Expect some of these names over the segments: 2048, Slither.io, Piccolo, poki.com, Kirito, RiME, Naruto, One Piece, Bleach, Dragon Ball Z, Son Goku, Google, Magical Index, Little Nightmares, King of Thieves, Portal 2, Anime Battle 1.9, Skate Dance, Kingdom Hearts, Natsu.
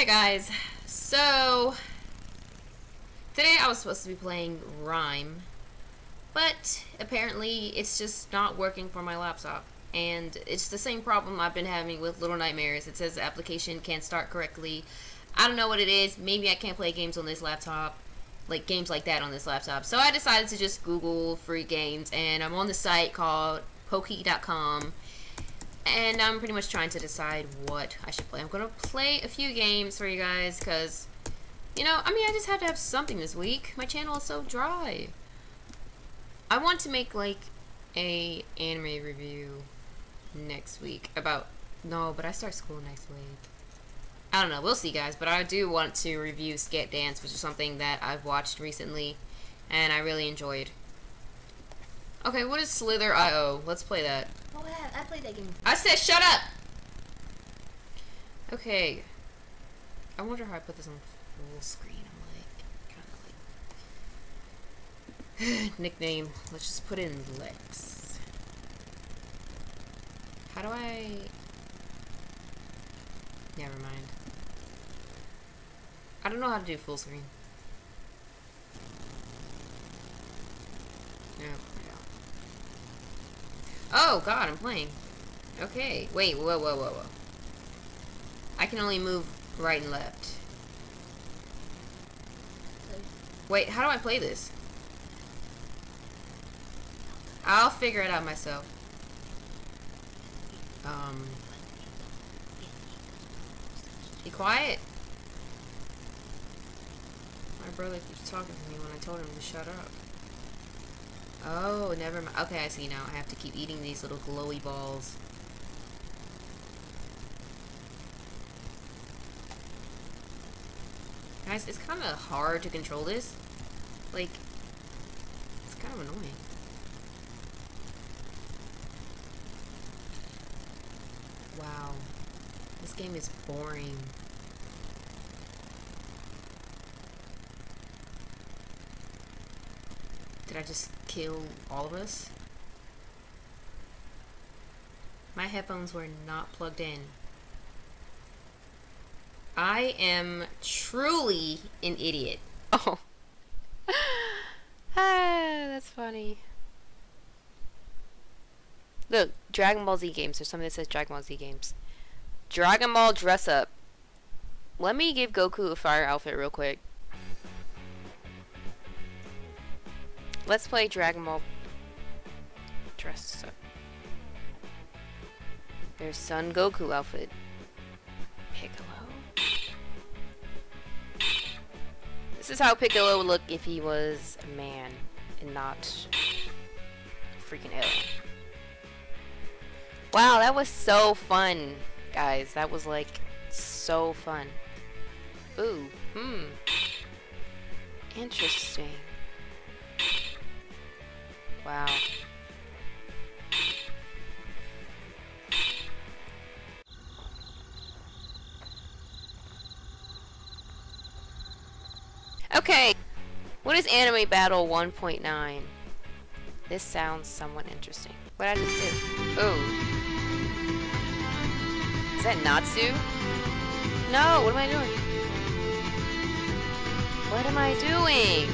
Hey guys, so today I was supposed to be playing RiME, but apparently it's just not working for my laptop, and it's the same problem I've been having with Little Nightmares. It says the application can't start correctly. I don't know what it is. Maybe I can't play games on this laptop, like games like that on this laptop. So I decided to just Google free games, and I'm on the site called poki.com. And I'm pretty much trying to decide what I should play. I'm going to play a few games for you guys because, you know, I mean, I just had to have something this week. My channel is so dry. I want to make, like, a anime review next week about... No, but I start school next week. I don't know. We'll see, guys. But I do want to review Skate Dance, which is something that I've watched recently and I really enjoyed. Okay, what is Slither.io? Let's play that. Oh, I played that game. I said shut up! Okay. I wonder how I put this on full screen. I'm like, kinda like... Nickname. Let's just put in Lex. How do I... Never mind. I don't know how to do full screen. No. Oh god, I'm playing. Okay, wait, whoa. I can only move right and left. Wait, how do I play this? I'll figure it out myself. Be quiet. My brother keeps talking to me when I told him to shut up. Oh, never mind. Okay, I see now. I have to keep eating these little glowy balls. Guys, it's kind of hard to control this. Like, it's kind of annoying. Wow. This game is boring. Did I just kill all of us? My headphones were not plugged in. I am truly an idiot. Oh. That's funny. Look, Dragon Ball Z games. There's something that says Dragon Ball Z games. Dragon Ball dress up. Let me give Goku a fire outfit real quick. Let's play Dragon Ball dress up. There's Son Goku outfit. Piccolo. This is how Piccolo would look if he was a man and not a freaking alien. Wow, that was so fun, guys. That was like so fun. Ooh, interesting. Wow. Okay, what is Anime Battle 1.9? This sounds somewhat interesting. What did I just do? Oh. Is that Natsu? No, what am I doing? What am I doing?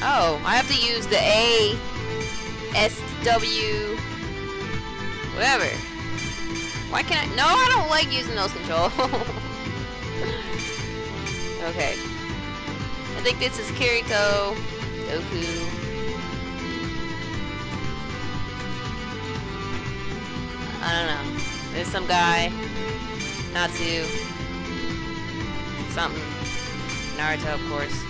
Oh, I have to use the A, S, W, whatever. Why can't I? No, I don't like using those controls. Okay. I think this is Kirito, Goku. I don't know. There's some guy. Natsu. Something. Naruto, of course.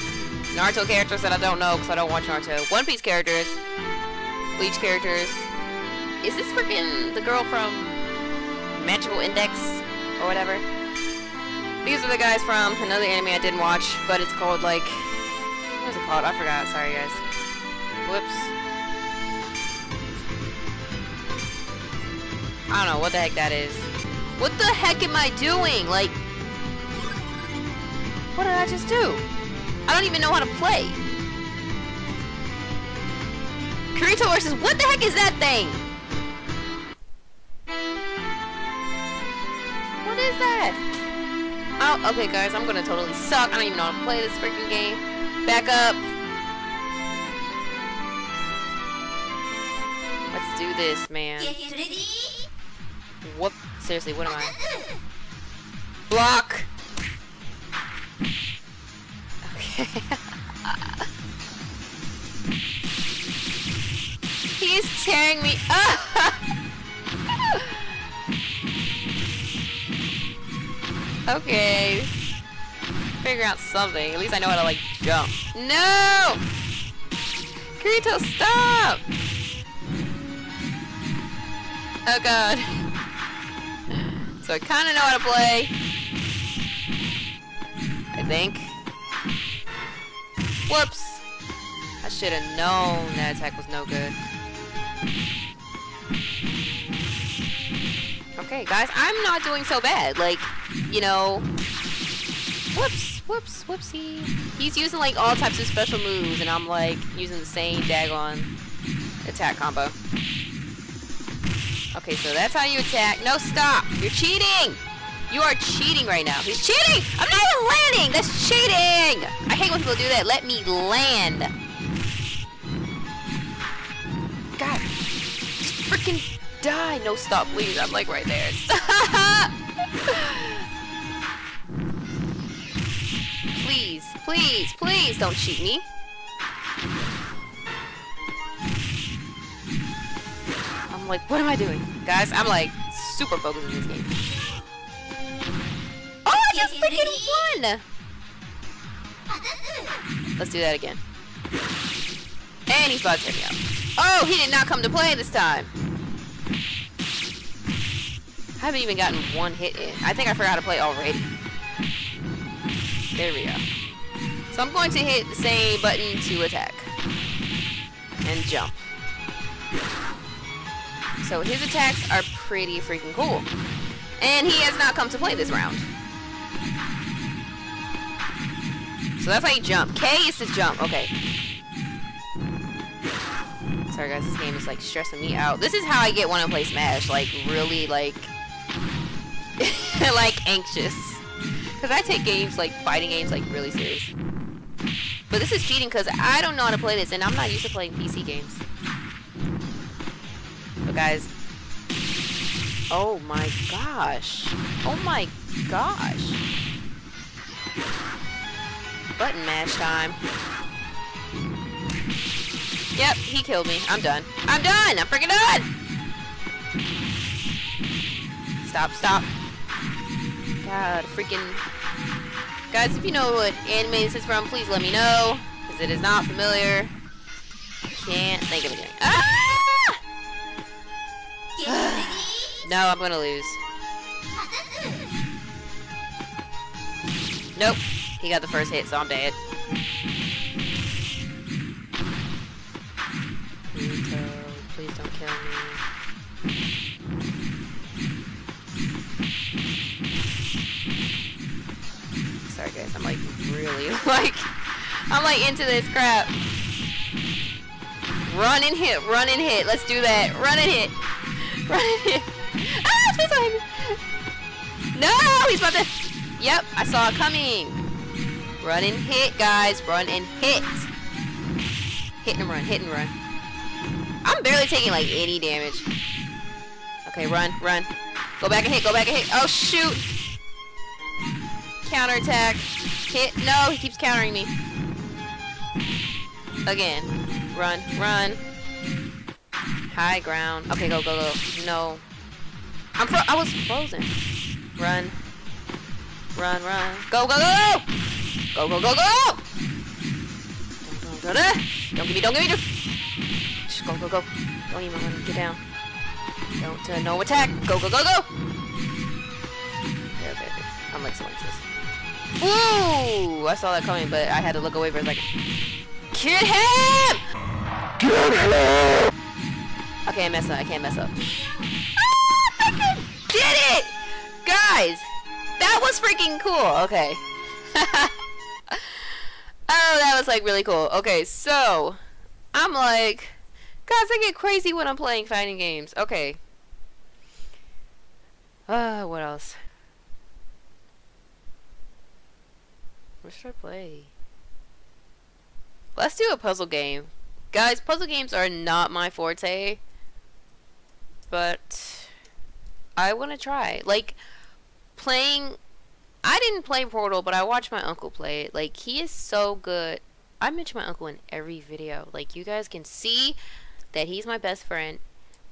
Naruto characters that I don't know because I don't watch Naruto. One Piece characters. Bleach characters. Is this freaking the girl from Magical Index or whatever? These are the guys from another anime I didn't watch, but it's called like... What was it called? I forgot. Sorry, guys. Whoops. I don't know what the heck that is. What the heck am I doing? Like... What did I just do? I don't even know how to play. Kirito versus... What the heck is that thing? What is that? out. Okay, guys, I'm gonna totally suck. I don't even know how to play this freaking game. Back up. Let's do this, man. What? Seriously, what am I? Block! Okay. He's tearing me up! Okay. Figure out something. At least I know how to, like, jump. No! Kirito, stop! Oh, God. So I kind of know how to play. I think. Whoops! I should have known that attack was no good. Okay, guys, I'm not doing so bad. Like, you know, whoops, whoops, whoopsie. He's using, like, all types of special moves, and I'm, like, using the same daggone attack combo. Okay, so that's how you attack. No, stop. You're cheating. You are cheating right now. He's cheating. I'm not even landing. That's cheating. I hate when people do that. Let me land. God. Just freaking die. No, stop, please. I'm like right there. Please, please, please don't cheat me. I'm like, what am I doing? Guys, I'm like super focused on this game. Oh, I just freaking won! Let's do that again. And he's about to tear me up. Oh, he did not come to play this time. I haven't even gotten one hit in. I think I forgot how to play already. There we go. So I'm going to hit the same button to attack. And jump. So his attacks are pretty freaking cool. And he has not come to play this round. So that's how you jump. K is to jump. Okay. Sorry guys, this game is like stressing me out. This is how I get when I play Smash. Like really like... like anxious, because I take games like fighting games like really serious, but this is cheating because I don't know how to play this and I'm not used to playing PC games. But guys, oh my gosh, oh my gosh, button mash time. Yep, he killed me. I'm done. I'm done. I'm freaking done. Stop, stop. God, freaking... Guys, if you know what anime this is from, please let me know, because it is not familiar. I can't think of anything. Ah! No, I'm gonna lose. Nope. He got the first hit, so I'm dead. Please don't kill me. Sorry guys, I'm like really like, I'm like into this crap. Run and hit, run and hit. Let's do that. Run and hit. Run and hit. Ah, please don't hit me. No, he's about to. Yep, I saw it coming. Run and hit, guys. Run and hit. Hit and run, hit and run. I'm barely taking like any damage. Okay, run, run. Go back and hit, go back and hit. Oh shoot. Counterattack. Hit. No, he keeps countering me. Again. Run. Run. High ground. Okay, go, go, go. No. I was frozen. Run. Run, run. Go, go, go! Go, go, go, go! Don't give me, don't give me. Just go, go, go. Don't even let him get down. Don't, no attack. Go, go, go, go! Yeah, okay. I'm like, so like this. Ooh! I saw that coming, but I had to look away for a second. Get him! Get him! Okay, I messed up. I can't mess up. Ah! I did it! Guys! That was freaking cool! Okay. Oh, that was like really cool. Okay, so... I'm like... Guys, I get crazy when I'm playing fighting games. Okay. What else? What should I play? Let's do a puzzle game. Guys, puzzle games are not my forte, but I want to try. Like, playing... I didn't play Portal, but I watched my uncle play it. Like, he is so good. I mention my uncle in every video. Like, you guys can see that he's my best friend.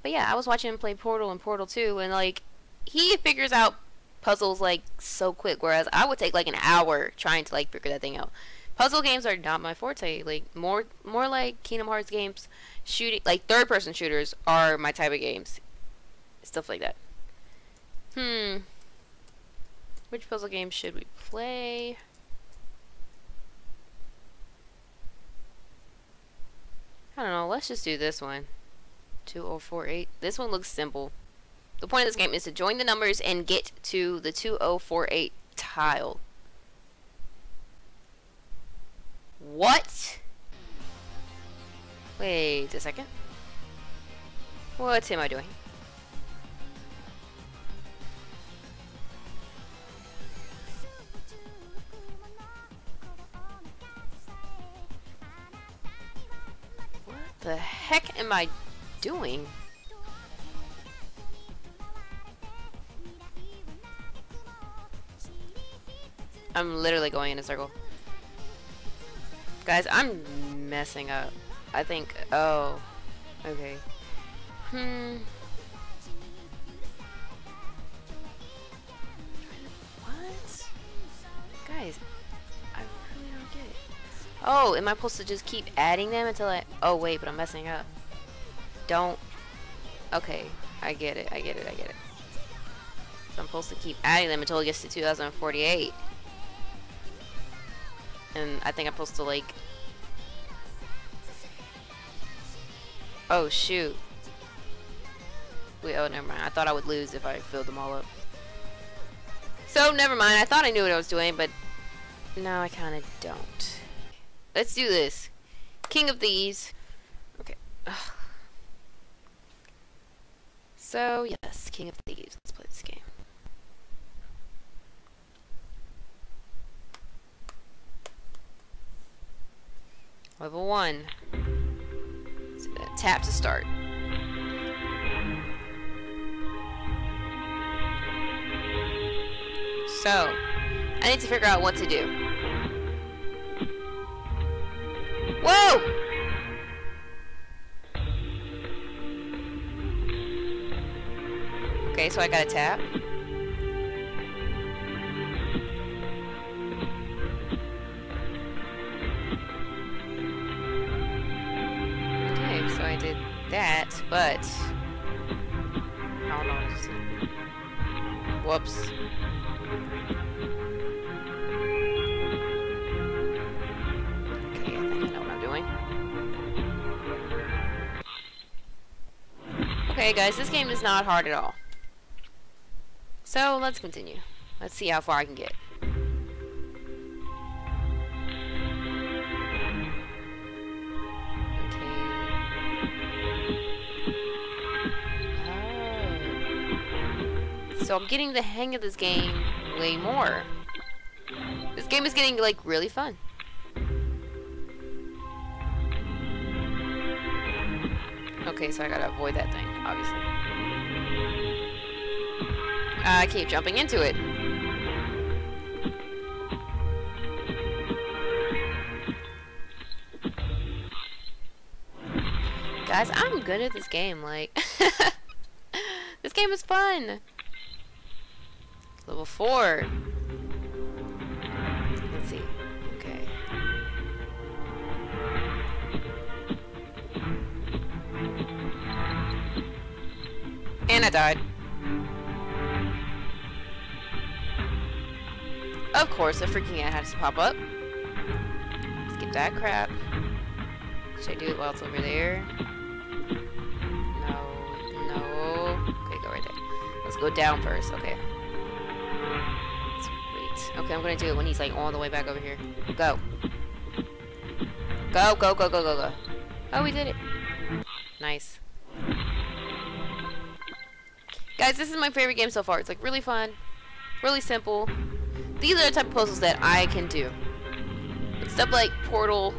But yeah, I was watching him play Portal and Portal 2, and like, he figures out puzzles like so quick, whereas I would take like an hour trying to like figure that thing out. Puzzle games are not my forte. Like, more like Kingdom Hearts games, shooting, like third-person shooters are my type of games. Stuff like that. Which puzzle game should we play? I don't know, let's just do this one. 2048. This one looks simple. The point of this game is to join the numbers and get to the 2048 tile. What? Wait a second. What am I doing? What the heck am I doing? I'm literally going in a circle. Guys, I'm messing up. I think, oh, okay. What? Guys, I really don't get it. Oh, am I supposed to just keep adding them until I... Oh, wait, but I'm messing up. Don't... Okay, I get it, I get it, I get it. So I'm supposed to keep adding them until it gets to 2048. And I think I'm supposed to, like... Oh, shoot. Wait, oh, never mind. I thought I would lose if I filled them all up. So, never mind. I thought I knew what I was doing, but... No, I kind of don't. Let's do this. King of Thieves. Okay. Ugh. So, yes, King of Thieves. Let's play this game. Level 1. So, tap to start. So, I need to figure out what to do. Whoa! Okay, so I gotta tap. Okay, so I did that, but... I don't know what I just did. Whoops. Okay guys, this game is not hard at all. So let's continue. Let's see how far I can get. Okay. Oh. So I'm getting the hang of this game way more. This game is getting like really fun. Okay, so I gotta avoid that thing, obviously. I keep jumping into it. Guys, I'm good at this game, like... This game is fun! Level 4. Let's see. Okay. And I died. Of course, a freaking ad has to pop up. Let's get that crap. Should I do it while it's over there? No, no. Okay, go right there. Let's go down first, okay. Let's wait. Okay, I'm gonna do it when he's like all the way back over here. Go. Go, go, go, go, go, go. Oh, we did it. Nice. Guys, this is my favorite game so far. It's like really fun, really simple. These are the type of puzzles that I can do. stuff like Portal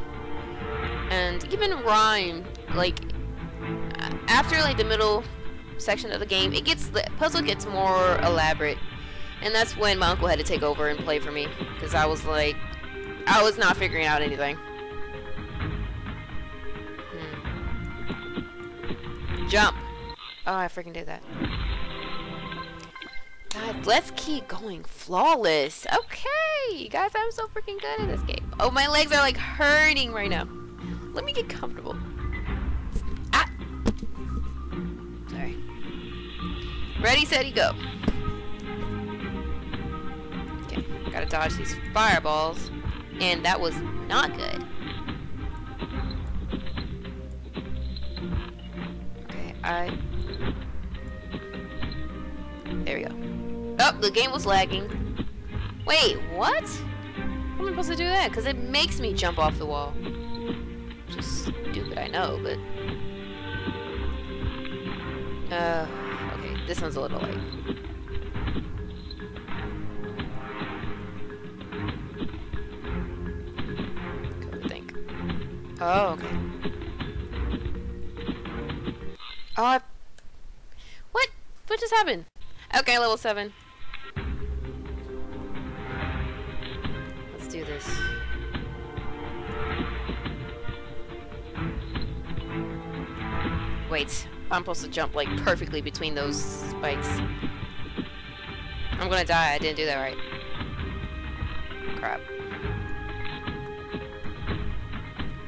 and even RiME, like after like the middle section of the game, it gets, the puzzle gets more elaborate, and that's when my uncle had to take over and play for me, because I was like, I was not figuring out anything. Jump. Oh, I freaking did that. God, let's keep going. Flawless. Okay, you guys, I'm so freaking good at this game. Oh, my legs are like hurting right now. Let me get comfortable. Ah. Sorry. Ready, steady, go. Okay, gotta dodge these fireballs. And that was not good. Okay, there we go. Oh, the game was lagging. Wait, what? How am I supposed to do that? Because it makes me jump off the wall. Just stupid, I know, but... okay, this one's a little late. Oh, okay. Oh, what just happened? Okay, level 7. Let's do this. Wait, I'm supposed to jump like perfectly between those spikes. I'm gonna die, I didn't do that right. Crap.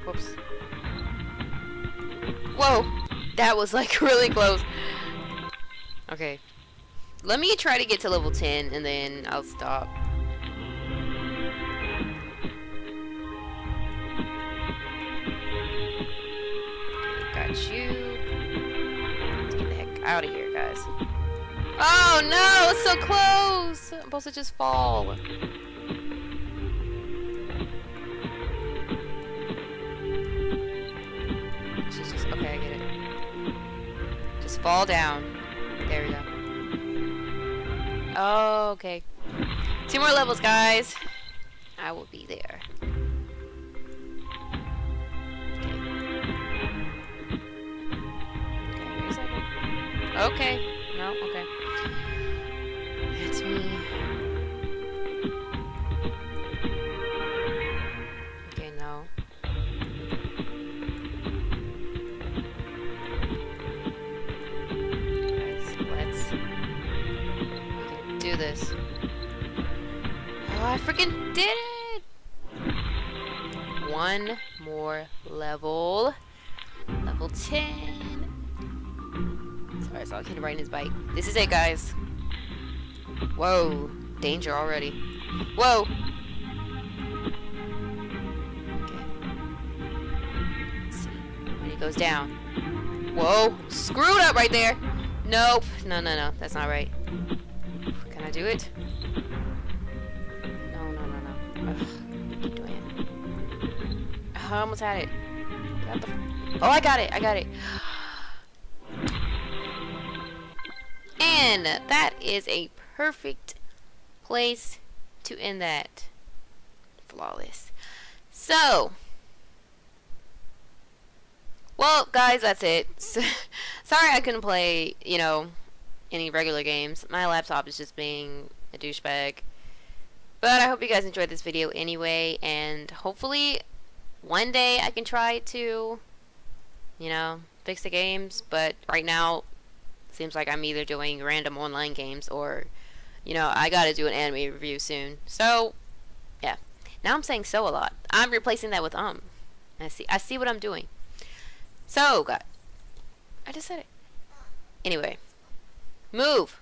Whoops. Whoa! That was like really close. Okay. Let me try to get to level 10 and then I'll stop. Okay, got you. Let's get the heck out of here, guys. Oh no! It's so close! I'm supposed to just fall. Okay, I get it. Just fall down. There we go. Oh, okay. 2 more levels, guys. I will be there. Okay. Okay, wait a second. Okay. No, okay. It's me. Okay, no. This. Oh, I freaking did it! 1 more level. Level 10. Sorry, I saw a kid riding his bike. This is it, guys. Whoa. Danger already. Whoa! Okay. Let's see. When he goes down. Whoa! Screwed up right there! Nope. No, no, no. That's not right. Do it? No, no, no, no. Ugh, keep doing it. I almost had it. Got the oh, I got it. I got it. And that is a perfect place to end that. Flawless. So, well, guys, that's it. Sorry I couldn't play, you know, any regular games. My laptop is just being a douchebag. But I hope you guys enjoyed this video anyway, and hopefully one day I can try to, you know, fix the games, but right now it seems like I'm either doing random online games or, you know, I gotta do an anime review soon. So, yeah. Now I'm saying so a lot. I'm replacing that with I see what I'm doing. So, God. I just said it. Anyway. Move,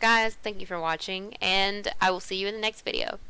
guys, thank you for watching, and I will see you in the next video.